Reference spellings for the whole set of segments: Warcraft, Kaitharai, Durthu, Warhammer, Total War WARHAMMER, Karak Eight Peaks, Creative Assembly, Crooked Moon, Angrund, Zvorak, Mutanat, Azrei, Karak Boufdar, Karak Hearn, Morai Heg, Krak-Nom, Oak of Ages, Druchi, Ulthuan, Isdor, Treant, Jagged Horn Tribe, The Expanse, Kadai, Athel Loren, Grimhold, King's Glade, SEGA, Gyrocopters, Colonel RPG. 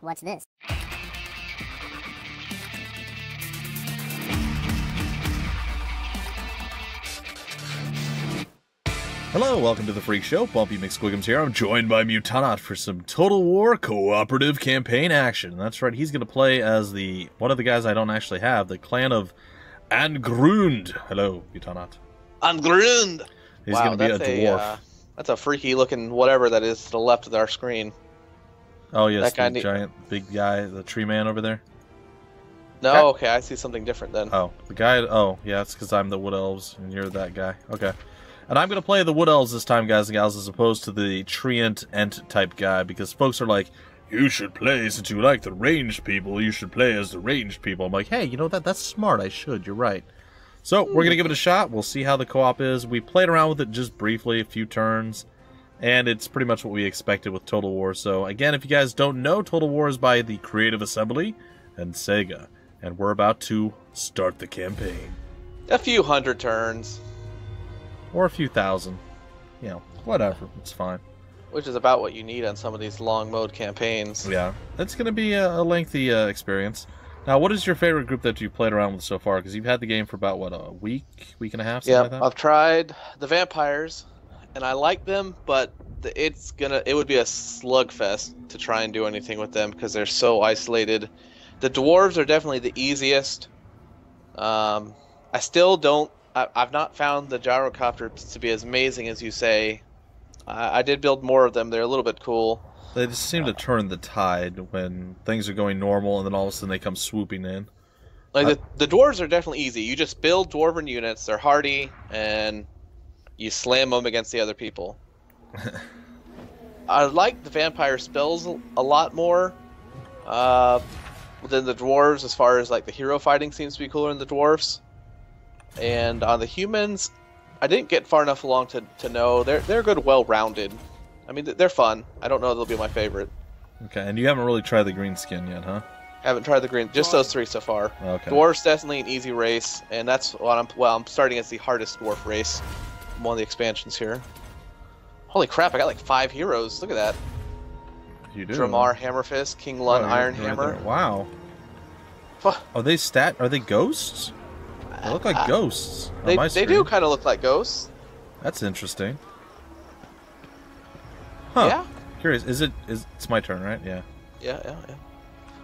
What's this? Hello, welcome to the Freak Show. Bumpy McSquiggums here. I'm joined by Mutanat for some Total War cooperative campaign action. That's right, he's going to play as the one of the guys I don't actually have, the clan of Angrund. Hello, Mutanat. Angrund! He's going to be a dwarf. That's a freaky looking whatever that is to the left of our screen. Oh, yes, that the giant big guy, the tree man over there. No, that... okay, I see something different then. Oh, the guy, oh, yeah, it's because I'm the Wood Elves and you're that guy. Okay. And I'm going to play the Wood Elves this time, guys and gals, as opposed to the Treant Ent type guy, because folks are like, you should play, since you like the ranged people, you should play as the ranged people. I'm like, hey, you know, that's smart, I should, you're right. So, we're going to give it a shot, we'll see how the co-op is. We played around with it just briefly, a few turns, and it's pretty much what we expected with Total War. So, again, if you guys don't know, Total War is by the Creative Assembly and SEGA, and we're about to start the campaign. A few hundred turns. Or a few thousand. You know, whatever. It's fine. Which is about what you need on some of these long mode campaigns. Yeah. That's going to be a lengthy experience. Now, what is your favorite group that you've played around with so far? Because you've had the game for about, what, a week? Week and a half? Yeah, like that? I've tried the vampires, and I like them, but it's gonna it would be a slugfest to try and do anything with them because they're so isolated. The dwarves are definitely the easiest. I still don't... I've not found the gyrocopters to be as amazing as you say. I did build more of them. They're a little bit cool. They just seem to turn the tide when things are going normal, and then all of a sudden they come swooping in. Like the dwarves are definitely easy. You just build dwarven units. They're hardy, and you slam them against the other people. I like the vampire spells a lot more than the dwarves, as far as like the hero fighting seems to be cooler than the dwarves. And on the humans, I didn't get far enough along to know. They're good, well-rounded. I mean, they're fun. I don't know they'll be my favorite. Okay, and you haven't really tried the green skin yet, huh? I haven't tried the green. Just those three so far. Okay. Dwarves, definitely an easy race, and that's what I'm... Well, I'm starting as the hardest dwarf race. One of the expansions here. Holy crap, I got like 5 heroes. Look at that. You do. Dramar, Hammerfist, King Lun, Ironhammer. Right, wow. Are they stat... Are they ghosts? They look like ghosts. They do kind of look like ghosts. That's interesting. Huh. Yeah. Curious. It's my turn, right? Yeah. Yeah.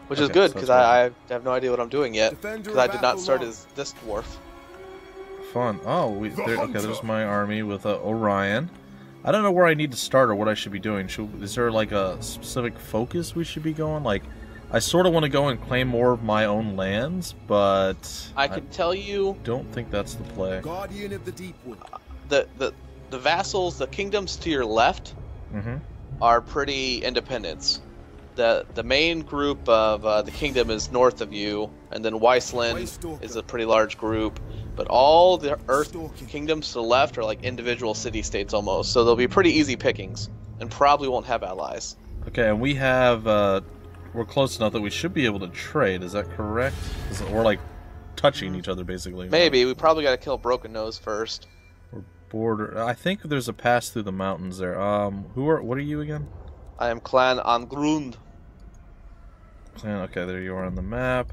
Which is good because so I have no idea what I'm doing yet because I did not start as this dwarf. Fun. Oh, okay. There's my army with Orion. I don't know where I need to start or what I should be doing. Is there like a specific focus we should be going? Like. I sort of want to go and claim more of my own lands, but I can tell you, don't think that's the play. Guardian of the Deepwood. The vassals, the kingdoms to your left, are pretty independent. The main group of the kingdom is north of you, and then Weisland is a pretty large group. But all the Earth kingdoms to the left are like individual city-states almost, so they'll be pretty easy pickings, and probably won't have allies. Okay, and we have. We're close enough that we should be able to trade, is that correct? We're like touching each other basically. Maybe, we probably gotta kill Broken Nose first. We're I think there's a pass through the mountains there. What are you again? I am Clan Angrund. Okay, there you are on the map.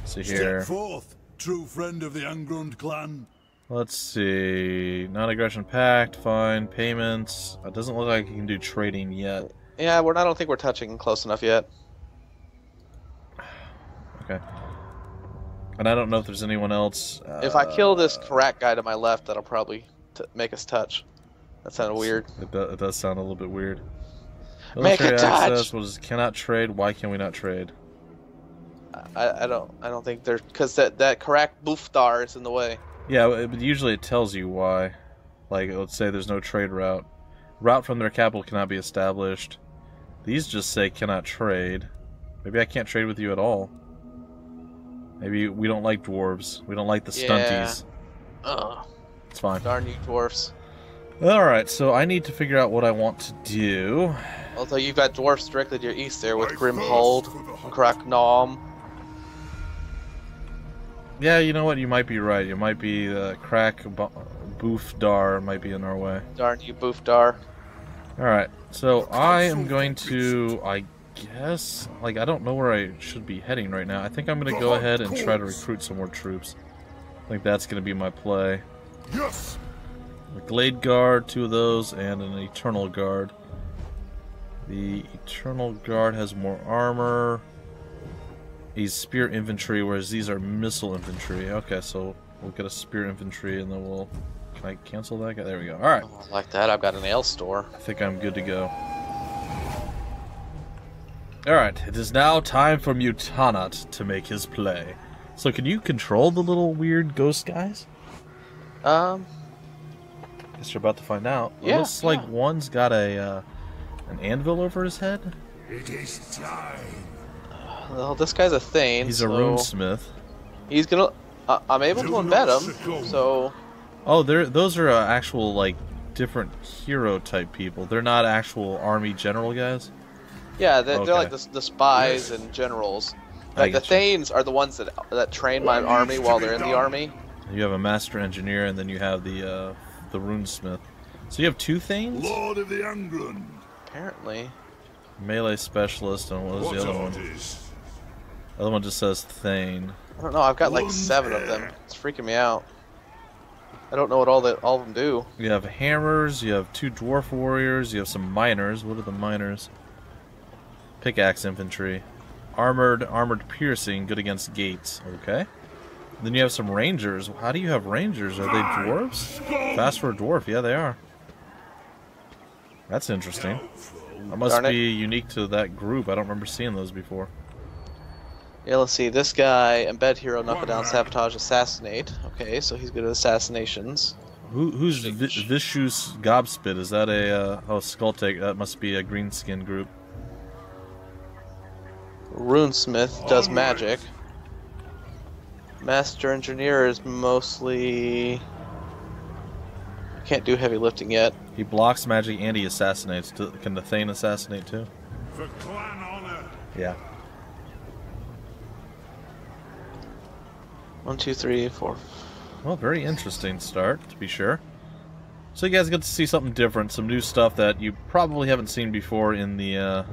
Let's see here. Step forth, true friend of the Angrund clan. Let's see. Non-aggression pact, fine, payments. It doesn't look like you can do trading yet. Yeah, I don't think we're touching close enough yet. Okay. And I don't know if there's anyone else. If I kill this Karak guy to my left, that'll probably make us touch. That sounded weird. It does sound a little bit weird. Make a touch! We'll just cannot trade. Why can we not trade? I don't think there's... Because that Karak Boufdar is in the way. Yeah, but usually it tells you why. Like, let's say there's no trade route. Route from their capital cannot be established. These just say cannot trade. Maybe I can't trade with you at all. Maybe we don't like dwarves. We don't like the stunties. It's fine. Darn you dwarves. Alright, so I need to figure out what I want to do. Although you've got dwarves directly to your east there with Grimhold, Krak-Nom. Yeah, you know what? You might be right. It might be the Karak Boufdar might be in our way. Darn you, Boufdar. Alright, so I am going to, I guess. Like, I don't know where I should be heading right now. I think I'm going to go ahead and try to recruit some more troops. I think that's going to be my play. Yes. The Glade Guard, two of those, and an Eternal Guard. The Eternal Guard has more armor. He's spear infantry, whereas these are missile infantry. Okay, so we'll get a spear infantry, and then we'll... Can I cancel that guy? There we go. All right. Oh, I like that. I've got an ale store. I think I'm good to go. All right. It is now time for Mutanat to make his play. So can you control the little weird ghost guys? Guess you're about to find out. Yeah, it looks like one's got a an anvil over his head. It is time. Well, this guy's a Thane. He's a runesmith. He's gonna. I'm able to embed him, so. Oh, those are actual, like, different hero-type people. They're not actual army general guys? Yeah, they're like the spies and generals. Like, the Thanes are the ones that train my army while they're in the army. You have a master engineer, and then you have the runesmith. So you have two Thanes? Lord of the Angrund. Apparently. Melee specialist, and what is the other one? The other one just says Thane. I don't know, I've got, like, 7 of them. It's freaking me out. I don't know what all of them do. You have hammers, you have 2 dwarf warriors, you have some miners. What are the miners? Pickaxe infantry. Armored piercing, good against gates. Okay. Then you have some rangers. How do you have rangers? Are they dwarves? Fast for a dwarf. Yeah, they are. That's interesting. That must be unique to that group. I don't remember seeing those before. Yeah, let's see. This guy, embed hero, knock it down, sabotage, assassinate. Okay, so he's good at assassinations. Who's Vishu's Gobspit? Is that a Skulltake? That must be a greenskin group. Runesmith does magic. Master engineer is mostly can't do heavy lifting yet. He blocks magic and he assassinates. Can the Thane assassinate too? For clan honor. Yeah. 1, 2, 3, 4. Well, very interesting start, to be sure. So you guys get to see something different, some new stuff that you probably haven't seen before in the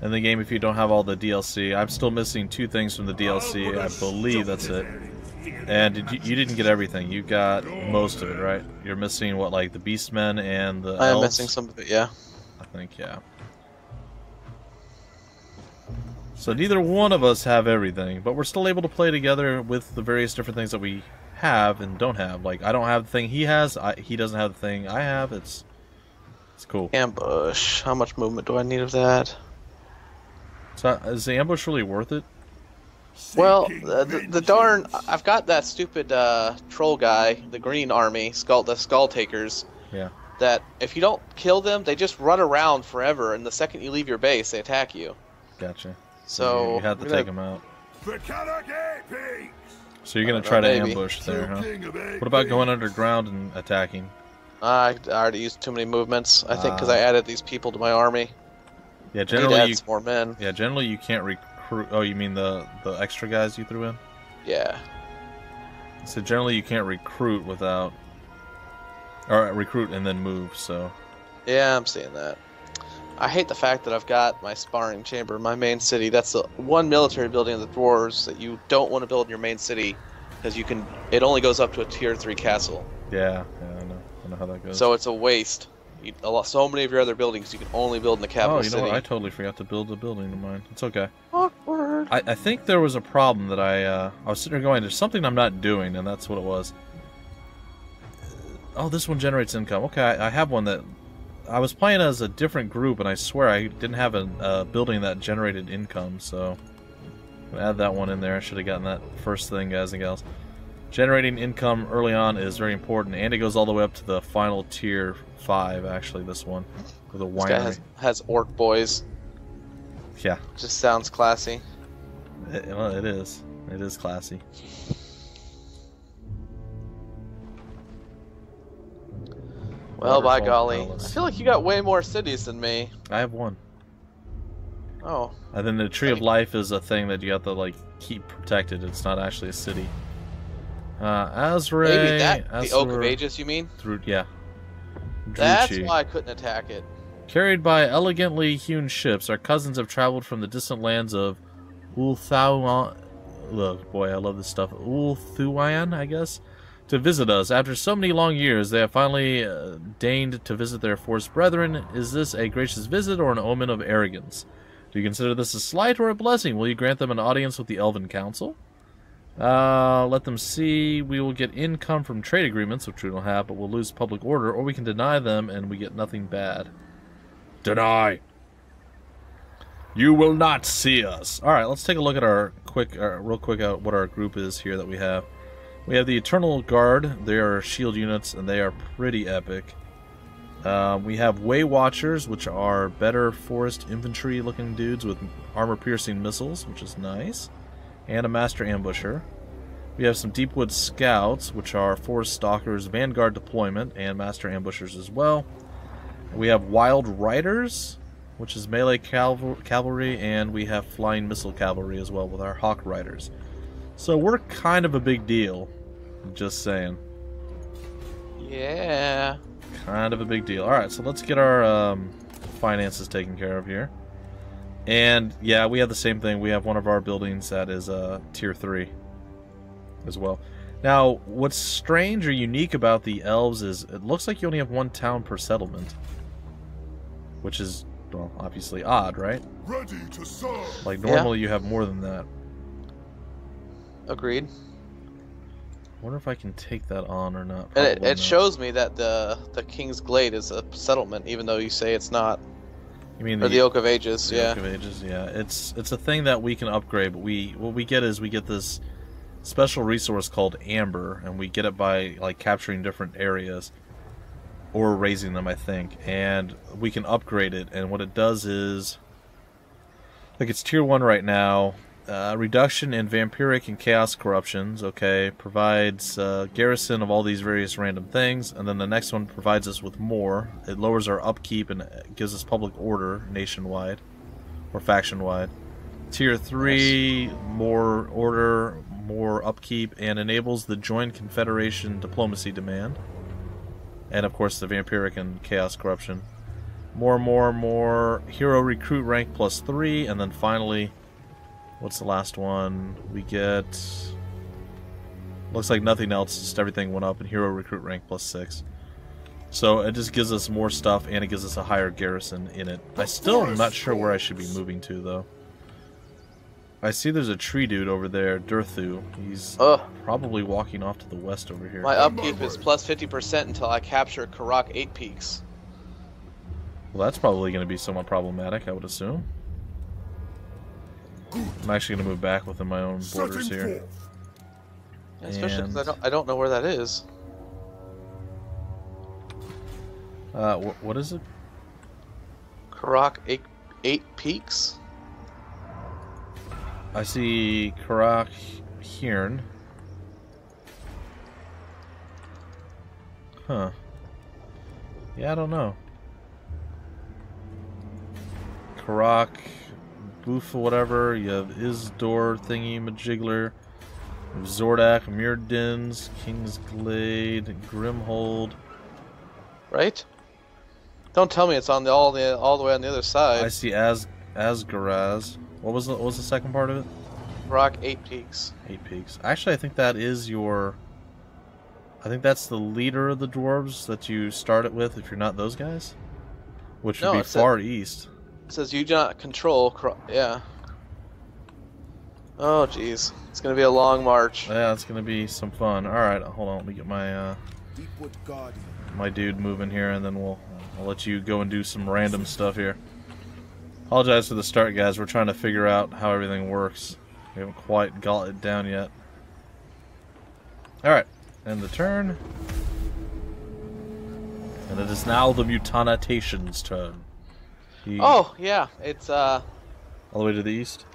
game if you don't have all the DLC. I'm still missing 2 things from the DLC. I believe that's it. And you didn't get everything. You got most of it, right? You're missing, what, like the Beastmen and the elves? I'm missing some of it, yeah. I think, yeah. So neither one of us have everything, but we're still able to play together with the various different things that we have and don't have. Like, I don't have the thing he has, he doesn't have the thing I have. It's cool. Ambush. How much movement do I need of that? So, is the ambush really worth it? Well, the darn... I've got that stupid troll guy, the green army, the Skull Takers. Yeah. That if you don't kill them, they just run around forever, and the second you leave your base, they attack you. Gotcha. So you have to take them out. So you're going to try to ambush there, huh? What about going underground and attacking? I already used too many movements, I think, because I added these people to my army. Yeah, generally I need to add some more men. Yeah, generally you can't recruit... Oh, you mean the extra guys you threw in? Yeah. So generally you can't recruit without... Or recruit and then move, so... Yeah, I'm seeing that. I hate the fact that I've got my sparring chamber in my main city. That's the one military building of the dwarves that you don't want to build in your main city because you can. It only goes up to a tier 3 castle. Yeah, I know how that goes. So it's a waste. So many of your other buildings you can only build in the capital city. Oh, you know what? I totally forgot to build a building of mine. It's okay. Awkward. I think there was a problem that I was sitting there going, there's something I'm not doing, and that's what it was. Oh, this one generates income. Okay, I have one that. I was playing as a different group, and I swear I didn't have a building that generated income, so... I'm gonna add that one in there. I should have gotten that first thing, guys and gals. Generating income early on is very important, and it goes all the way up to the final tier 5, actually, this one. With a winery. This guy has orc boys. Yeah. Just sounds classy. Well, it is. It is classy. Well, by golly. Palace. I feel like you got way more cities than me. I have one. Oh. And then the Tree of Life is a thing that you have to, like, keep protected. It's not actually a city. Azrei... Maybe that... Azrei, the Oak of Ages, you mean? Through, yeah. Druchi. That's why I couldn't attack it. Carried by elegantly hewn ships, our cousins have traveled from the distant lands of Ulthuan. Look, boy, I love this stuff. Ulthuan, I guess, to visit us. After so many long years, they have finally deigned to visit their forced brethren. Is this a gracious visit or an omen of arrogance? Do you consider this a slight or a blessing? Will you grant them an audience with the Elven Council? Let them see. We will get income from trade agreements, which we don't have, but we'll lose public order, or we can deny them and we get nothing bad. Deny. You will not see us. All right, let's take a look at our real quick, what our group is here that we have. We have the Eternal Guard. They are shield units, and they are pretty epic. We have Way Watchers, which are better forest infantry-looking dudes with armor-piercing missiles, which is nice, and a Master Ambusher. We have some Deepwood Scouts, which are Forest Stalkers, Vanguard Deployment, and Master Ambushers as well. We have Wild Riders, which is melee cavalry, and we have Flying Missile Cavalry as well with our Hawk Riders. So we're kind of a big deal, just saying. Yeah. Kind of a big deal. Alright, so let's get our finances taken care of here. And, yeah, we have the same thing. We have one of our buildings that is Tier 3 as well. Now, what's strange or unique about the elves is it looks like you only have one town per settlement. Which is, well, obviously odd, right? Ready to serve. Like, normally you have more than that. Agreed. I wonder if I can take that on or not. And it shows me that the King's Glade is a settlement, even though you say it's not. You mean the Oak of Ages? The Oak of Ages, yeah. It's a thing that we can upgrade, but what we get is this special resource called Amber, and we get it by like capturing different areas or raising them, I think, and we can upgrade it. And what it does is, like, it's Tier 1 right now. Reduction in vampiric and chaos corruptions, okay, provides garrison of all these various random things, and then the next one provides us with more. It lowers our upkeep and gives us public order nationwide, or faction-wide. Tier 3, more order, more upkeep, and enables the joint confederation diplomacy demand. And of course the vampiric and chaos corruption. More hero recruit rank +3, and then finally, what's the last one we get? Looks like nothing else, just everything went up, and hero recruit rank +6. So it just gives us more stuff, and it gives us a higher garrison in it. I still am not sure where I should be moving to, though. I see there's a tree dude over there, Durthu. He's probably walking off to the west over here. My upkeep is +50% until I capture Karak 8 Peaks. Well, that's probably going to be somewhat problematic, I would assume. I'm actually going to move back within my own borders here. Yeah, especially because I don't know where that is. What is it? Karak Eight Peaks? I see Karak Hearn. Huh. Yeah, I don't know. Karak Boufdar, whatever. You have Isdor thingy majigler, Zordak, Mirdins, King's Glade, Grimhold. Right? Don't tell me it's on all the way on the other side. I see Asgharaz. What was the second part of it? Karak 8 Peaks. 8 Peaks. Actually, I think that is your. I think that's the leader of the dwarves that you start it with. If you're not those guys, which would be far east. It says you do not control. Yeah. Oh, jeez. It's going to be a long march. Yeah, it's going to be some fun. All right, hold on. Let me get my my dude moving here, and then I'll let you go and do some random stuff here. Apologize for the start, guys. We're trying to figure out how everything works. We haven't quite got it down yet. All right, end the turn, and it is now the Mutanatation's turn. Oh, yeah, it's, all the way to the east?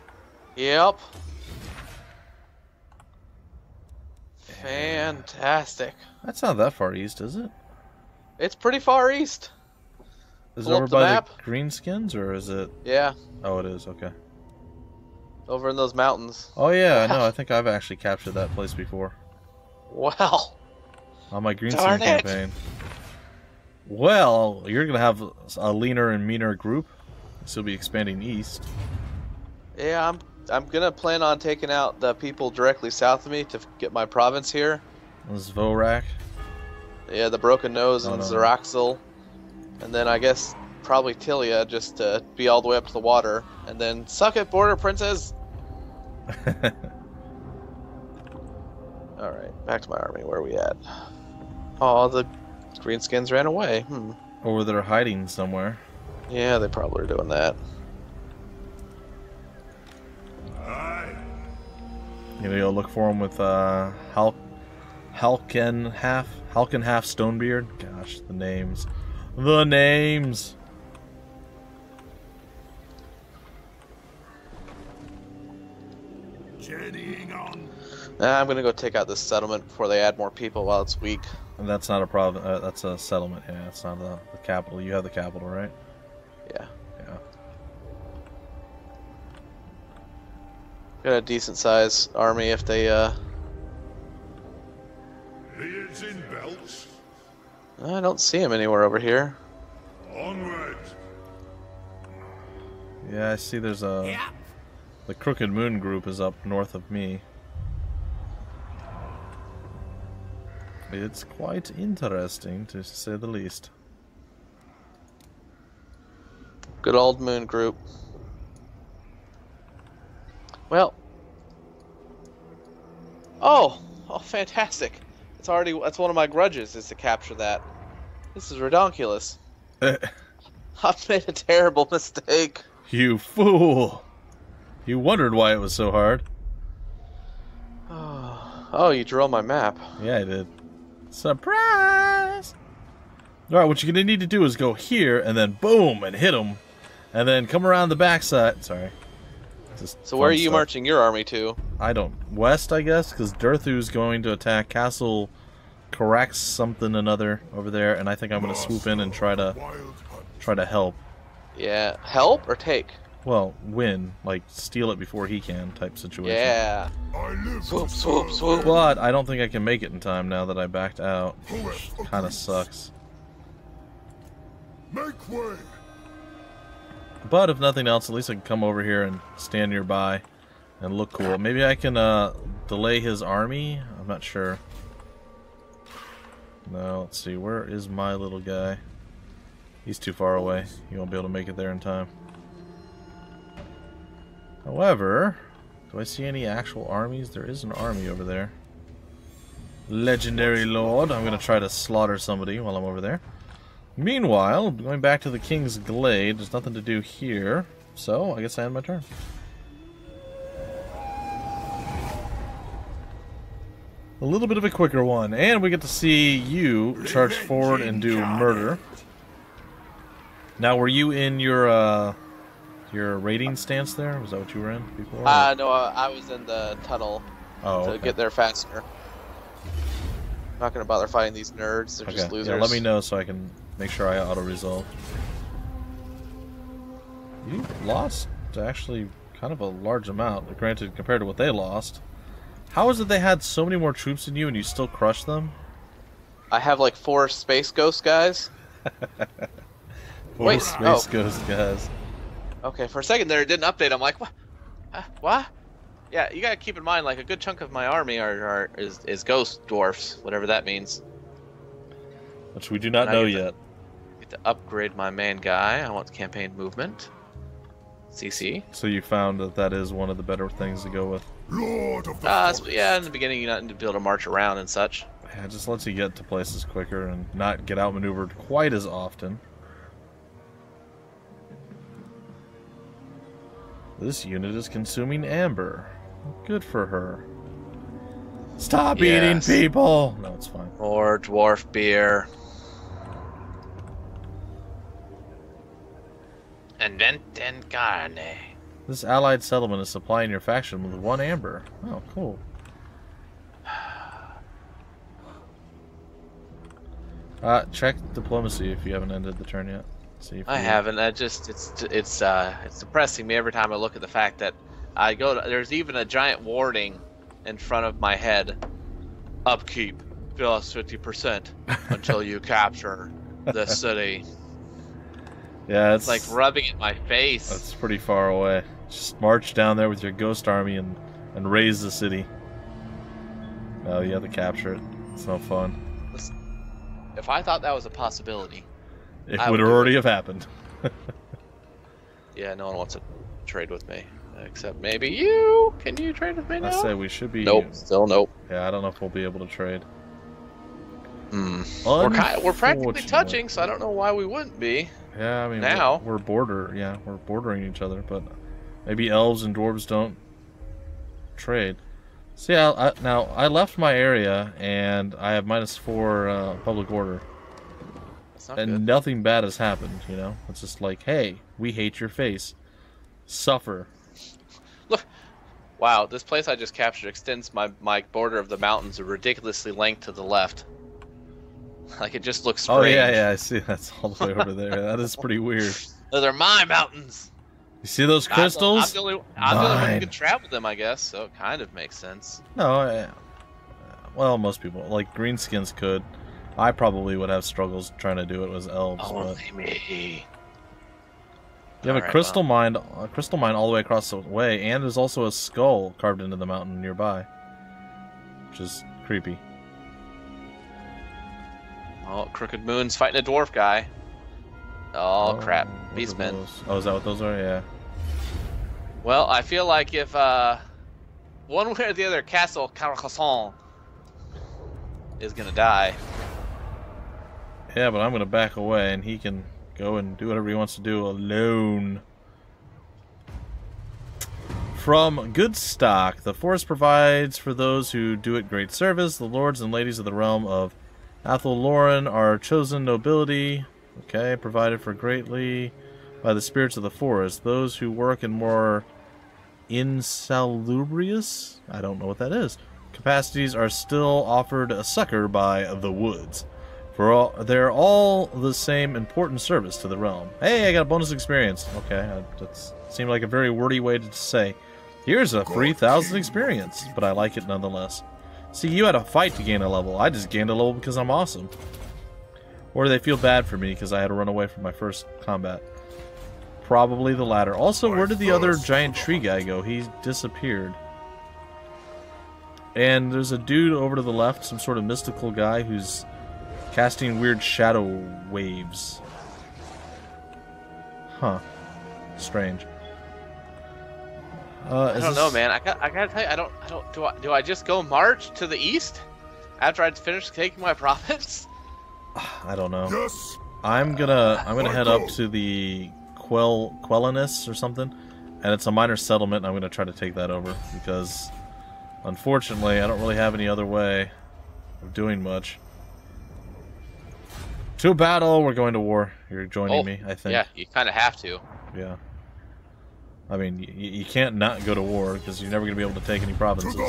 Yep. Fantastic. That's not that far east, is it? It's pretty far east. Is it over by the greenskins, or is it? Yeah. Oh, it is, okay. Over in those mountains. Oh, yeah, I know. I think I've actually captured that place before. Wow. On my greenskin campaign. Well, you're going to have a leaner and meaner group. So we'll be expanding east. Yeah, I'm going to plan on taking out the people directly south of me to get my province here. Zvorak. Yeah, the Broken Nose and Zoroxil. And then I guess probably Tilia, just to be all the way up to the water. And then suck it, Border Princess! Alright, back to my army. Where are we at? Oh, the greenskins ran away. Hmm. Or they're hiding somewhere. Yeah, they probably are doing that. You know, you'll look for him with Hulk and Half Stonebeard. Gosh, the names. The names. Journeying on. I'm gonna go take out this settlement before they add more people while it's weak. And that's not a problem. That's a settlement. Yeah, it's not the capital. You have the capital, right? Yeah. Got a decent size army if they in belts. I don't see him anywhere over here. Onward. Yeah, I see there's a the Crooked Moon group is up north of me. It's quite interesting, to say the least. Good old moon group. Well, oh, fantastic! It's already, that's one of my grudges, is to capture that. This is redonkulous. I've made a terrible mistake. You fool! You wondered why it was so hard. Oh, you drew my map. Yeah, I did. Surprise! All right, what you're gonna need to do is go here and then boom and hit them, and then come around the backside. Sorry. So where are you marching your army to? I don't. West, I guess, because Durthu's going to attack Castle Corax something another over there, and I think I'm going to swoop in and try to help. Yeah, help or take? Well, win, like steal it before he can, type situation. Yeah. Swoop. But I don't think I can make it in time now that I backed out. Kind of sucks. Make way. But if nothing else, at least I can come over here and stand nearby and look cool. Maybe I can delay his army? I'm not sure. No, let's see. Where is my little guy? He's too far away. He won't be able to make it there in time. However, do I see any actual armies? There is an army over there. Legendary Lord. I'm going to try to slaughter somebody while I'm over there. Meanwhile, going back to the King's Glade, there's nothing to do here, so I guess I end my turn. A little bit of a quicker one, and we get to see you charge forward and do murder. Now, were you in your raiding stance there? Was that what you were in before? No, I was in the tunnel to get there faster. I'm not going to bother fighting these nerds, they're just losers. Yeah, let me know so I can... make sure I auto-resolve. You lost actually kind of a large amount, granted, compared to what they lost. How is it they had so many more troops than you and you still crushed them? I have like 4 space ghost guys. Four space ghost guys. Okay, for a second there it didn't update. I'm like, what? What? Yeah, you gotta keep in mind, like, a good chunk of my army is ghost dwarfs, whatever that means. Which we do not know yet. I get to upgrade my main guy. I want campaign movement. CC. So you found that that is one of the better things to go with. Lord of the yeah, in the beginning you don't need to be able to march around and such. Yeah, it just lets you get to places quicker and not get outmaneuvered quite as often. This unit is consuming amber. Good for her. Stop eating people! No, it's fine. Or dwarf beer. And venten carne. This allied settlement is supplying your faction with 1 amber. Oh, cool. Check diplomacy if you haven't ended the turn yet. See if I haven't. I just it's depressing me every time I look at the fact that I go to, there's even a giant warning in front of my head. Upkeep, plus 50% until you capture the city. Yeah, it's like rubbing in my face. That's pretty far away. Just march down there with your ghost army and raise the city. No, you have to capture it. It's no fun. If I thought that was a possibility, it would already have happened. Yeah, no one wants to trade with me. Except maybe you. Can you trade with me now? I say we should be... Nope, still nope. Yeah, I don't know if we'll be able to trade. Mm. We're practically touching, so I don't know why we wouldn't be. Yeah, I mean, now we're bordering each other, but maybe elves and dwarves don't trade. See, I left my area, and I have -4 public order. That's not good. Nothing bad has happened, you know? It's just like, hey, we hate your face. Suffer. Look, wow, this place I just captured extends my border of the mountains a ridiculously length to the left. Like, it just looks strange. Oh, yeah, I see. That's all the way over there. That is pretty weird. Those are my mountains. You see those crystals? I'm the only one who can travel them, I guess, so it kind of makes sense. No, well, most people. Like, greenskins could. I probably would have struggles trying to do it as elves. Only me. You have a crystal mine all the way across the way, and there's also a skull carved into the mountain nearby, which is creepy. Oh, Crooked Moon's fighting a dwarf guy. Oh, crap. Beastmen. Oh, is that what those are? Yeah. Well, I feel like if one way or the other, Castle Corax is going to die. Yeah, but I'm going to back away, and he can go and do whatever he wants to do alone. From Good Stock, the forest provides for those who do it great service. The lords and ladies of the realm of Athel Loren are chosen nobility, okay, provided for greatly by the spirits of the forest. Those who work in more insalubrious, I don't know what that is, capacities are still offered a succor by the woods. They're all the same important service to the realm. Hey, I got a bonus experience. Okay, that seemed like a very wordy way to say, here's a 3,000 experience, but I like it nonetheless. See, you had a fight to gain a level. I just gained a level because I'm awesome. Or they feel bad for me because I had to run away from my first combat. Probably the latter. Also, where did the other giant tree guy go? He disappeared. And there's a dude over to the left, some sort of mystical guy who's casting weird shadow waves. Huh. Strange. I don't know, man. I gotta tell you, I don't. Do I just go march to the east after I'd finished taking my profits? I don't know. Yes. I'm gonna head up to the Quellenus or something, and it's a minor settlement. And I'm gonna try to take that over because, unfortunately, I don't really have any other way of doing much. To battle, we're going to war. You're joining me, I think. Yeah, you kind of have to. Yeah. I mean, you can't not go to war because you're never going to be able to take any provinces.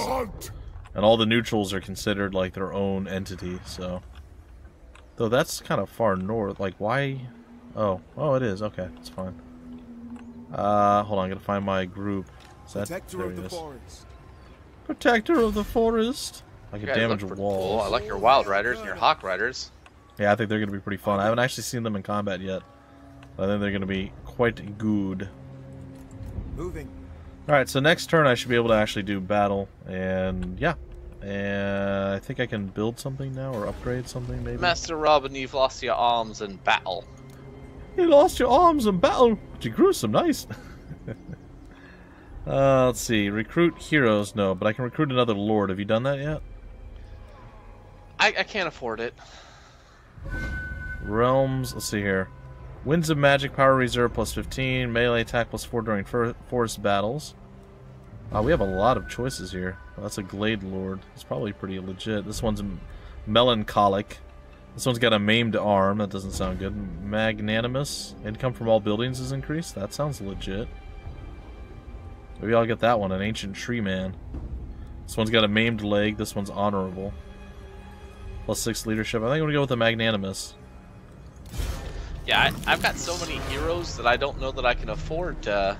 And all the neutrals are considered like their own entity, so. Though that's kind of far north. Like, why? Oh, it is. Okay, it's fine. Hold on, I'm going to find my group. Is that... Protector of the forest. Protector of the forest. I could damage walls. I like your wild riders and your hawk riders. Yeah, I think they're going to be pretty fun. I haven't actually seen them in combat yet. But I think they're going to be quite good. Moving. All right, so next turn I should be able to actually do battle, and yeah, and I think I can build something now or upgrade something maybe. Master Robin, you've lost your arms in battle. You lost your arms in battle, but you grew some nice. Let's see, recruit heroes. No, but I can recruit another lord. Have you done that yet? I can't afford it. Realms. Let's see here. Winds of Magic Power Reserve +15, melee attack +4 during forest battles. Wow, we have a lot of choices here. Well, that's a Glade Lord. It's probably pretty legit. This one's melancholic. This one's got a maimed arm. That doesn't sound good. Magnanimous. Income from all buildings is increased. That sounds legit. Maybe I'll get that one. An Ancient Tree Man. This one's got a maimed leg. This one's honorable. +6 leadership. I think I'm gonna go with the Magnanimous. Yeah, I've got so many heroes that I don't know that I can afford to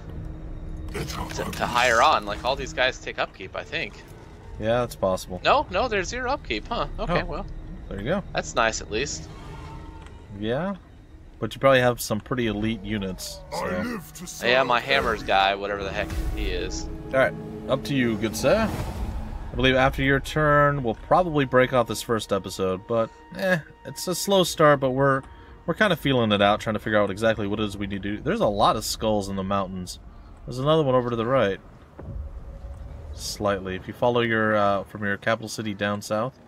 hire on. Like, all these guys take upkeep, I think. Yeah, that's possible. No, there's zero upkeep, huh? Okay, well. There you go. That's nice, at least. Yeah? But you probably have some pretty elite units. So. Yeah, my hammer's guy, whatever the heck he is. Alright, up to you, good sir. I believe after your turn, we'll probably break off this first episode, but it's a slow start, but we're kind of feeling it out, trying to figure out exactly what it is we need to do. There's a lot of skulls in the mountains. There's another one over to the right. Slightly. If you follow your from your capital city down south,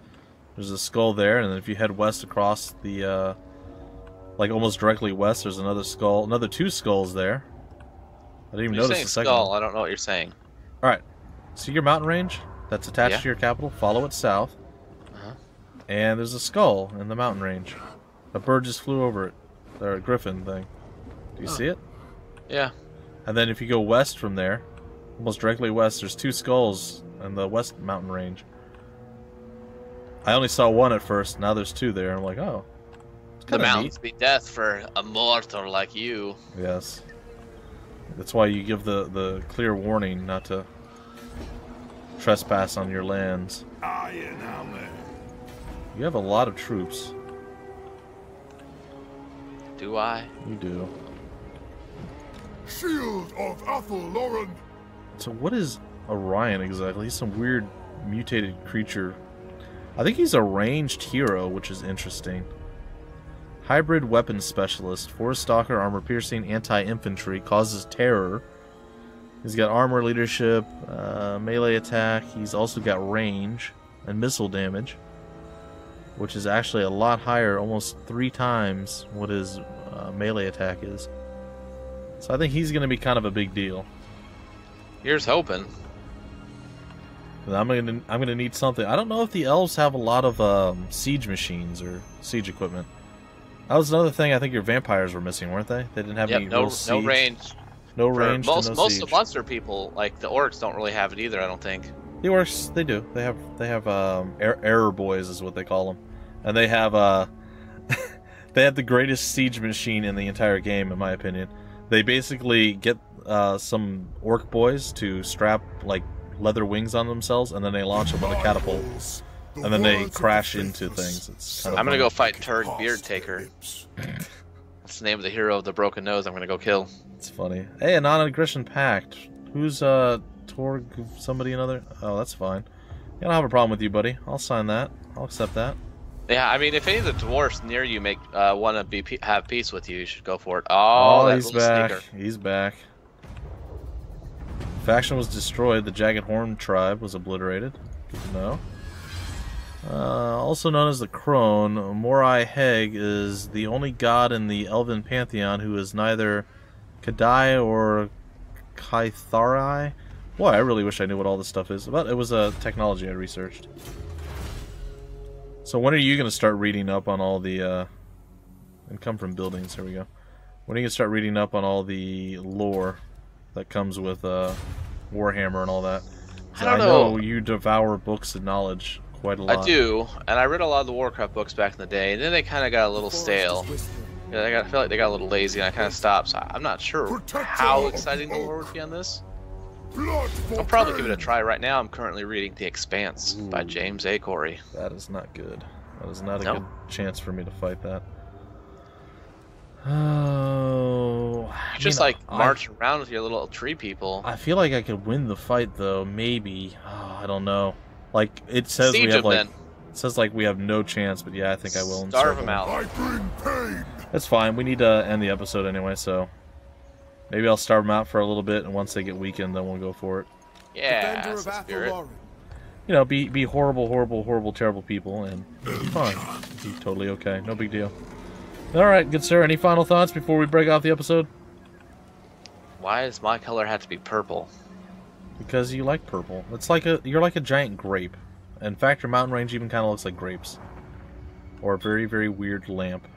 there's a skull there, and then if you head west across the like almost directly west, there's another skull, another two skulls there. I didn't even notice the second skull. I don't know what you're saying. All right, see your mountain range that's attached to your capital. Follow it south, and there's a skull in the mountain range. A bird just flew over it. Or a griffin thing. Do you see it? Yeah. And then if you go west from there, almost directly west, there's two skulls in the west mountain range. I only saw one at first. Now there's two there. I'm like, oh. The mountains be death for a mortal like you. Yes. That's why you give the clear warning not to trespass on your lands. You have a lot of troops. Do I? You do. Shield of Athel Loren. So what is Orion exactly? He's some weird mutated creature. I think he's a ranged hero, which is interesting. Hybrid weapons specialist, forest stalker, armor piercing, anti-infantry, causes terror. He's got armor, leadership, melee attack. He's also got range and missile damage, which is actually a lot higher, almost 3 times what his melee attack is. So I think he's going to be kind of a big deal. Here's hoping. I'm gonna need something. I don't know if the elves have a lot of siege machines or siege equipment. That was another thing. I think your vampires were missing, weren't they? They didn't have any real siege. No range. No range. Most of us are people. Like the orcs don't really have it either. I don't think. The orcs, they do. They have error boys is what they call them, and they have they have the greatest siege machine in the entire game, in my opinion. They basically get some orc boys to strap like leather wings on themselves, and then they launch them with a catapult, and then they crash into things. It's kind of I'm gonna go fight Turg Beardtaker. That's the name of the hero of the broken nose. I'm gonna go kill. It's funny. Hey, a non-aggression pact. Who's Torg somebody another? Oh, that's fine. I don't have a problem with you, buddy. I'll sign that. I'll accept that. Yeah, I mean, if any of the dwarfs near you make want to have peace with you, you should go for it. Oh, that he's back. Sneaker. He's back. Faction was destroyed. The Jagged Horn Tribe was obliterated. Good to know. Also known as the Crone, Morai Heg is the only god in the Elven Pantheon who is neither Kadai or Kaitharai. Boy, I really wish I knew what all this stuff is. But it was a technology I researched. So when are you going to start reading up on all the... and come from buildings, here we go. When are you going to start reading up on all the lore that comes with Warhammer and all that? I don't know. You devour books and knowledge quite a lot. I do, and I read a lot of the Warcraft books back in the day, and then they kind of got a little stale. You know, I feel like they got a little lazy, and I kind of stopped, so I'm not sure how exciting the lore would be on this. I'll probably give it a try. Right now I'm currently reading The Expanse by James A. Corey. That is not good. That is not a good chance for me to fight that. Oh, just like march around with your little tree people. I feel like I could win the fight though, maybe. Oh, I don't know. Like it says we have like it says like we have no chance, but yeah, I think I will starve them out. That's fine. We need to end the episode anyway, so maybe I'll starve them out for a little bit, and once they get weakened, then we'll go for it. Yeah, that's the spirit. You know, be horrible, horrible, horrible, terrible people, and be fine. Be totally okay. No big deal. All right, good sir. Any final thoughts before we break off the episode? Why does my color have to be purple? Because you like purple. It's like you're like a giant grape. In fact, your mountain range even kind of looks like grapes, or a very, very weird lamp.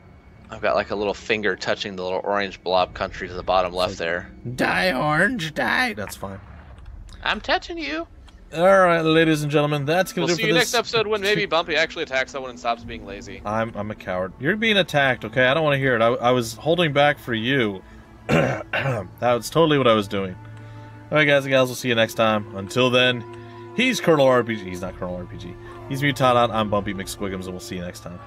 I've got like a little finger touching the little orange blob country to the bottom left there. Die, orange, die. That's fine. I'm touching you. All right, ladies and gentlemen, that's going to do it for this. We'll see you next episode when maybe Bumpy actually attacks someone and stops being lazy. I'm a coward. You're being attacked, okay? I don't want to hear it. I was holding back for you. That's totally what I was doing. All right, guys and gals, we'll see you next time. Until then, he's Colonel RPG. He's not Colonel RPG. He's Mutanat. I'm Bumpy McSquiggums, and we'll see you next time.